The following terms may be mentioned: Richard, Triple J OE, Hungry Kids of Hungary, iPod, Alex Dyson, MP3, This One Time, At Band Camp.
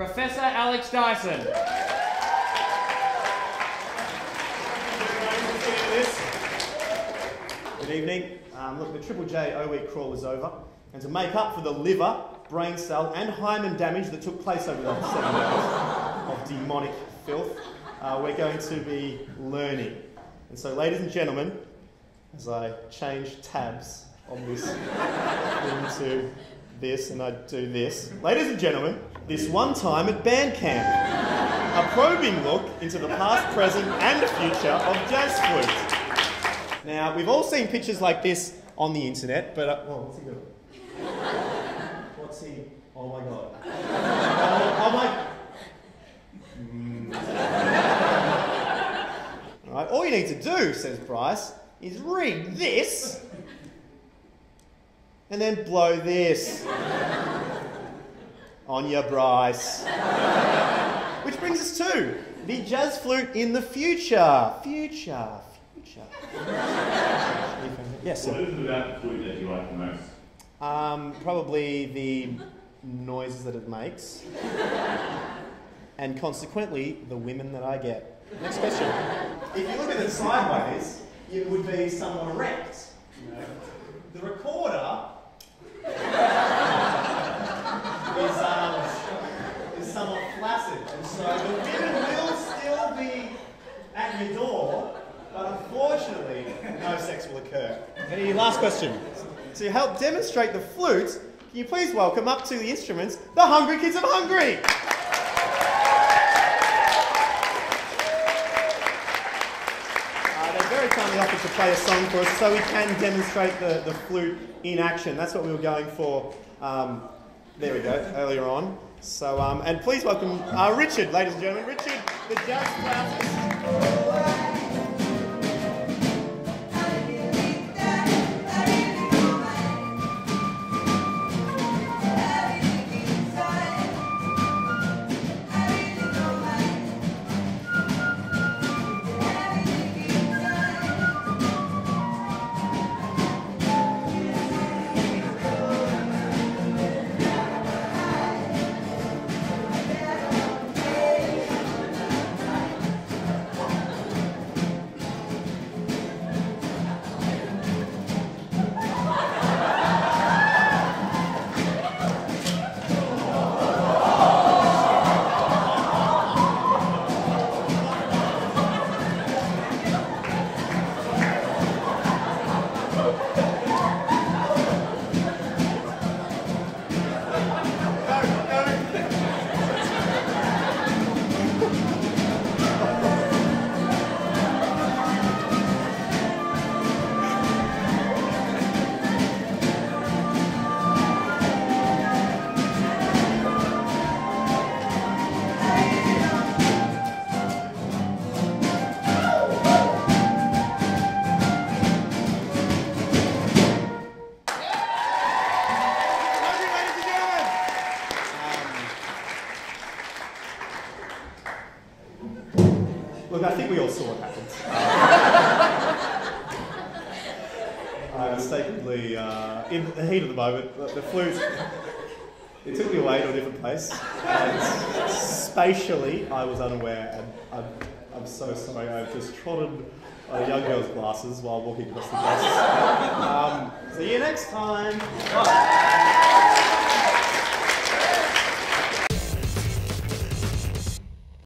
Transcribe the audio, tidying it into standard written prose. Professor Alex Dyson. Good evening. Look, the Triple J OE crawl is over, and to make up for the liver, brain cell and hymen damage that took place over the 7 hours of demonic filth, we're going to be learning. And so, ladies and gentlemen, as I change tabs on this into this and I do this, ladies and gentlemen, this one time at band camp, a probing look into the past, present and the future of jazz flute. Now, we've all seen pictures like this on the internet, but... well, what's he doing? What's he... Oh my God. Oh my... All right, all you need to do, says Bryce, is read this and then blow this. On your Bryce. Which brings us to the jazz flute in the future. Future. Yes, sir. What is it about the flute that you like the most? Probably the noises that it makes. And consequently, the women that I get. Next question. If you look at it sideways, it would be somewhat erect. You know? The recorder is somewhat flaccid, and so the women will still be at your door, but unfortunately, no sex will occur. Any last question? To help demonstrate the flute, can you please welcome up to the instruments, the Hungry Kids of Hungary! They're very kindly offered to play a song for us so we can demonstrate the flute in action. That's what we were going for. There we go, earlier on. So, and please welcome Richard, ladies and gentlemen. Richard, the jazz flautist. Look, I think we all saw what happened. I mistakenly, in the heat of the moment, the flute, it took me away to a different place. And spatially, I was unaware, and I'm so sorry. I've just trodden a young girl's glasses while walking across the bus. So, yeah, next time. Bye.